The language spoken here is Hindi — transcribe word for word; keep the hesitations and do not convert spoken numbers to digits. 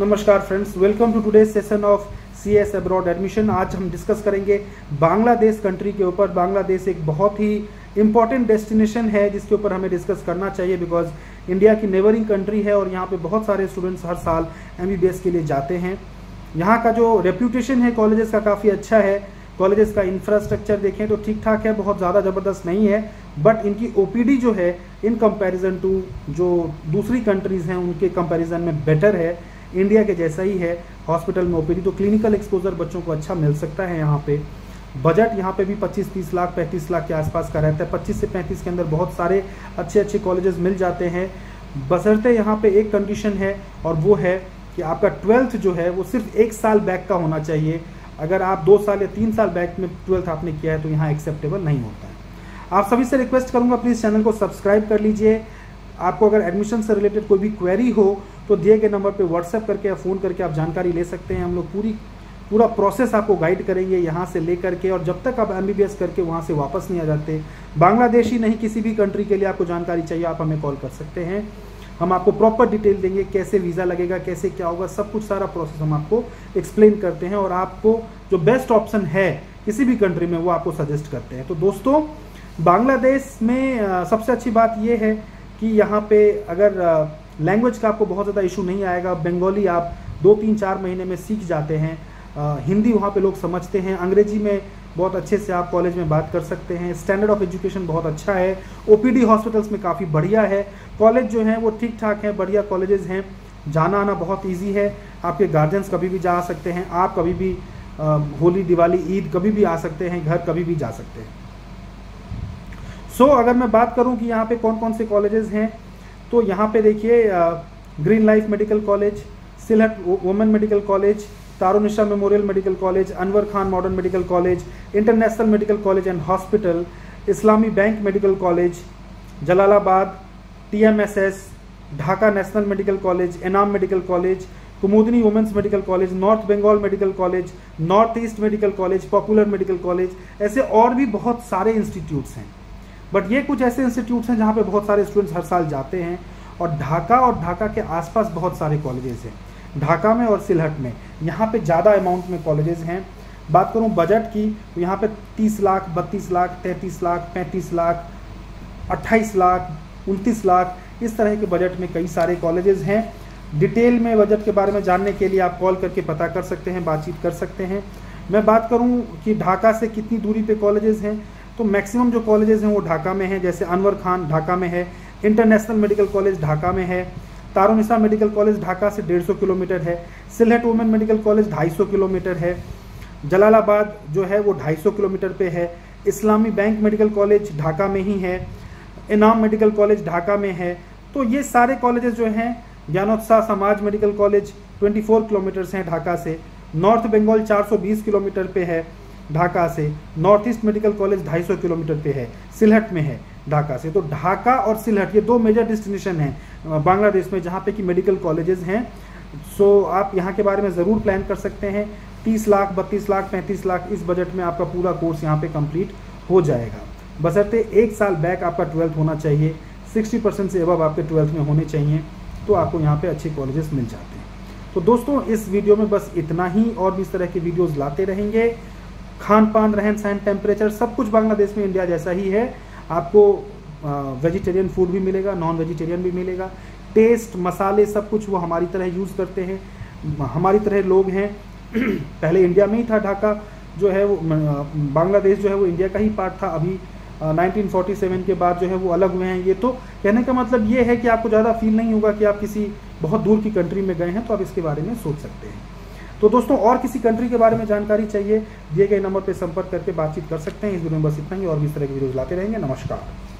नमस्कार friends, welcome to today session of C S abroad admission. आज हम डिस्कस करेंगे बांग्लादेश कंट्री के ऊपर। बांग्लादेश एक बहुत ही इम्पॉर्टेंट डेस्टिनेशन है जिसके ऊपर हमें डिस्कस करना चाहिए, बिकॉज इंडिया की नेबरिंग कंट्री है और यहाँ पे बहुत सारे स्टूडेंट्स हर साल एम बी बी एस के लिए जाते हैं। यहाँ का जो रेप्यूटेशन है कॉलेजेस का काफ़ी अच्छा है। कॉलेजेस का इंफ्रास्ट्रक्चर देखें तो ठीक ठाक है, बहुत ज़्यादा ज़बरदस्त नहीं है, बट इनकी ओ पी डी जो है इन कंपैरिजन टू जो दूसरी कंट्रीज़ हैं उनके कंपैरिजन में बेटर है, इंडिया के जैसा ही है। हॉस्पिटल में ओ पी डी तो क्लिनिकल एक्सपोजर बच्चों को अच्छा मिल सकता है। यहाँ पे बजट यहाँ पे भी पच्चीस तीस लाख पैंतीस लाख के आसपास का रहता है। पच्चीस से पैंतीस के अंदर बहुत सारे अच्छे अच्छे कॉलेजेस मिल जाते हैं, बशर्ते यहाँ पे एक कंडीशन है और वो है कि आपका ट्वेल्थ जो है वो सिर्फ एक साल बैक का होना चाहिए। अगर आप दो साल या तीन साल बैक में ट्वेल्थ आपने किया है तो यहाँ एक्सेप्टेबल नहीं होता है। आप सभी से रिक्वेस्ट करूँगा प्लीज़ चैनल को सब्सक्राइब कर लीजिए। आपको अगर एडमिशन से रिलेटेड कोई भी क्वेरी हो तो दिए गए नंबर पे व्हाट्सएप करके या फ़ोन करके आप जानकारी ले सकते हैं। हम लोग पूरी पूरा प्रोसेस आपको गाइड करेंगे यहाँ से लेकर के, और जब तक आप एमबीबीएस करके वहाँ से वापस नहीं आ जाते, बांग्लादेश ही नहीं किसी भी कंट्री के लिए आपको जानकारी चाहिए, आप हमें कॉल कर सकते हैं। हम आपको प्रॉपर डिटेल देंगे, कैसे वीज़ा लगेगा, कैसे क्या होगा, सब कुछ सारा प्रोसेस हम आपको एक्सप्लेन करते हैं और आपको जो बेस्ट ऑप्शन है किसी भी कंट्री में वो आपको सजेस्ट करते हैं। तो दोस्तों, बांग्लादेश में सबसे अच्छी बात ये है कि यहाँ पे अगर लैंग्वेज का आपको बहुत ज़्यादा इशू नहीं आएगा। बंगाली आप दो तीन चार महीने में सीख जाते हैं, आ, हिंदी वहाँ पे लोग समझते हैं, अंग्रेजी में बहुत अच्छे से आप कॉलेज में बात कर सकते हैं। स्टैंडर्ड ऑफ एजुकेशन बहुत अच्छा है, ओपीडी हॉस्पिटल्स में काफ़ी बढ़िया है। कॉलेज जो हैं वो ठीक ठाक हैं, बढ़िया कॉलेजेस हैं, जाना आना बहुत ईजी है। आपके गार्जियंस कभी भी जा सकते हैं, आप कभी भी आ, होली दिवाली ईद कभी भी आ सकते हैं, घर कभी भी जा सकते हैं। सो so, अगर मैं बात करूं कि यहाँ पे कौन कौन से कॉलेजेस हैं तो यहाँ पे देखिए green life medical college, Sylhet women medical college, Tairunnessa memorial medical college, Anwar Khan modern medical college, international medical college and hospital, Islami bank medical college Jalalabad, T M S S Dhaka national medical college, Enam medical college, Kumudini women's medical college, north Bengal medical college, north east medical college, popular medical college, ऐसे और भी बहुत सारे इंस्टीट्यूट्स हैं। बट ये कुछ ऐसे इंस्टीट्यूट्स हैं जहाँ पे बहुत सारे स्टूडेंट्स हर साल जाते हैं। और ढाका और ढाका के आसपास बहुत सारे कॉलेजेस हैं, ढाका में और सिलहट में, यहाँ पे ज़्यादा अमाउंट में कॉलेजेस हैं। बात करूँ बजट की तो यहाँ पे तीस लाख, बत्तीस लाख, तैंतीस लाख, पैंतीस लाख, अट्ठाईस लाख, उनतीस लाख, इस तरह के बजट में कई सारे कॉलेजेस हैं। डिटेल में बजट के बारे में जानने के लिए आप कॉल करके पता कर सकते हैं, बातचीत कर सकते हैं। मैं बात करूँ कि ढाका से कितनी दूरी पर कॉलेजेस हैं तो मैक्सिमम जो कॉलेजेस हैं वो ढाका में हैं। जैसे अनवर खान ढाका में है, इंटरनेशनल मेडिकल कॉलेज ढाका में है, तारुनिशा मेडिकल कॉलेज ढाका से डेढ़ सौ किलोमीटर है, सिलहट वुमेन मेडिकल कॉलेज ढाई सौ किलोमीटर है, जलालाबाद जो है वो ढाई सौ किलोमीटर पे है, Islami bank medical college Dhaka में ही है, इनाम मेडिकल कॉलेज ढाका में है। तो ये सारे कॉलेजेस जो हैं, ज्ञानोत्साह Samaj medical college twenty four kilometres हैं ढाका से, नॉर्थ बंगाल चार सौ बीस किलोमीटर पे है ढाका से, नॉर्थ ईस्ट मेडिकल कॉलेज दो सौ पचास किलोमीटर पे है, सिलहट में है ढाका से। तो ढाका और सिलहट ये दो मेजर डेस्टिनेशन हैं बांग्लादेश में जहाँ पे कि मेडिकल कॉलेजेस हैं। सो आप यहाँ के बारे में ज़रूर प्लान कर सकते हैं। तीस लाख, बत्तीस लाख, पैंतीस लाख, इस बजट में आपका पूरा कोर्स यहाँ पे कंप्लीट हो जाएगा, बशर्ते एक साल बैक आपका ट्वेल्थ होना चाहिए। सिक्सटी परसेंट से अबव आपके ट्वेल्थ में होने चाहिए, तो आपको यहाँ पर अच्छे कॉलेजेस मिल जाते हैं। तो दोस्तों, इस वीडियो में बस इतना ही, और भी इस तरह की वीडियोज़ लाते रहेंगे। खान पान, रहन सहन, टेम्परेचर सब कुछ बांग्लादेश में इंडिया जैसा ही है। आपको वेजिटेरियन फूड भी मिलेगा, नॉन वेजिटेरियन भी मिलेगा, टेस्ट मसाले सब कुछ वो हमारी तरह यूज़ करते हैं, हमारी तरह लोग हैं। पहले इंडिया में ही था ढाका जो है वो, बांग्लादेश जो है वो इंडिया का ही पार्ट था। अभी नाइनटीन फोर्टी सेवन के बाद जो है वो अलग हुए हैं। ये तो कहने का मतलब ये है कि आपको ज़्यादा फील नहीं होगा कि आप किसी बहुत दूर की कंट्री में गए हैं, तो आप इसके बारे में सोच सकते हैं। तो दोस्तों, और किसी कंट्री के बारे में जानकारी चाहिए, दिए गए नंबर पर संपर्क करके बातचीत कर सकते हैं। इस वीडियो में बस इतना ही, और भी इस तरह की वीडियोज लाते रहेंगे। नमस्कार।